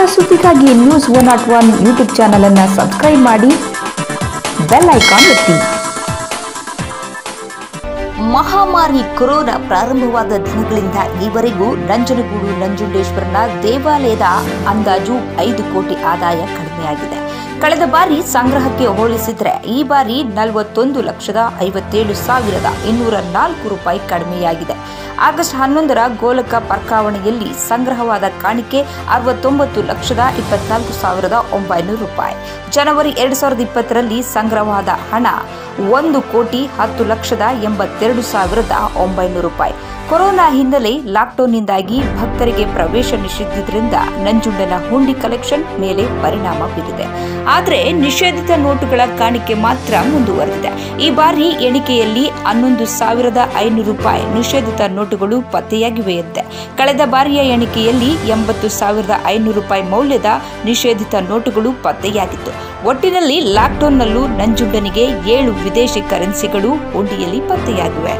ಹೆಚ್ಚಿನ ಸುದ್ದಿಗಾಗಿ news 101 YouTube channel ಅನ್ನು ಸಬ್ಸ್ಕ್ರೈಬ್ ಮಾಡಿ ಬೆಲ್ ಐಕಾನ್ ಒತ್ತಿ। ಮಹಾಮಾರಿ ಕೊರೋನಾ ಪ್ರಾರಂಭವಾದ ದಿನಗಳಿಂದ ಈವರೆಗೂ ನಂಜನಗೂಡು ನಂಜುಂಡೇಶ್ವರನ ದೇವಾಲಯದ ಅಂದಾಜು 5 ಕೋಟಿ ಆದಾಯ ಕಡಿಮೆಯಾಗಿದೆ। ಕಳೆದ ಬಾರಿ ಸಂಗ್ರಹಕ್ಕೆ ಹೋಲಿಸಿದರೆ ಈ ಬಾರಿ 41,57,204 ರೂಪಾಯಿ ಕಡಿಮೆಯಾಗಿದೆ। ಆಗಸ್ಟ್ 11ರ ಗೋಲಕ ಪರ್ಕಾವಣೆಯಲ್ಲಿ ಸಂಗ್ರಹವಾದ ಕಾಣಿಕೆ 69,24,900 ರೂಪಾಯಿ। ಜನವರಿ 2020ರಲ್ಲಿ ಸಂಗ್ರಹವಾದ ಹಣ 1,10,82,900 ರೂಪಾಯಿ। ಕೊರೋನಾ ಹಿನ್ನೆಲೆ ಲಾಕ್ಡೌನ್ನಿಂದಾಗಿ ಭಕ್ತರಿಗೆ ಪ್ರವೇಶ ನಿಷೇಧಿಸಿದ್ದರಿಂದ ನಂಜುಂಡನ ಹುಂಡಿ ಕಲೆಕ್ಷನ್ ಮೇಲೆ ಪರಿಣಾಮ ಬೀರಿದೆ। ಆದರೆ ನಿಷೇಧಿತ ನೋಟುಗಳ ಕಾಣಿಕೆ ಮಾತ್ರ ಮುಂದುವರೆದಿದೆ। ಈ ಬಾರಿ ಎಣಿಕೆಯಲ್ಲಿ 11,500 ರೂಪಾಯಿ ನಿಷೇಧಿತ ನೋಟುಗಳು ಪತ್ತೆಯಾಗಿವೆಯಂತೆ। ಕಳೆದ ಬಾರಿಯ ಎಣಿಕೆಯಲ್ಲಿ 80,500 ರೂಪಾಯಿ ಮೌಲ್ಯದ ನಿಷೇಧಿತ ನೋಟುಗಳು ಪತ್ತೆಯಾಗಿತ್ತು। ಒಟ್ಟಿನಲ್ಲಿ ಲಾಕ್ಡೌನ್ನಲ್ಲೂ ನಂಜುಂಡನಿಗೆ 7 ವಿದೇಶಿ ಕರೆನ್ಸಿಗಳು ಹುಂಡಿಯಲ್ಲಿ ಪತ್ತೆಯಾಗಿವೆ।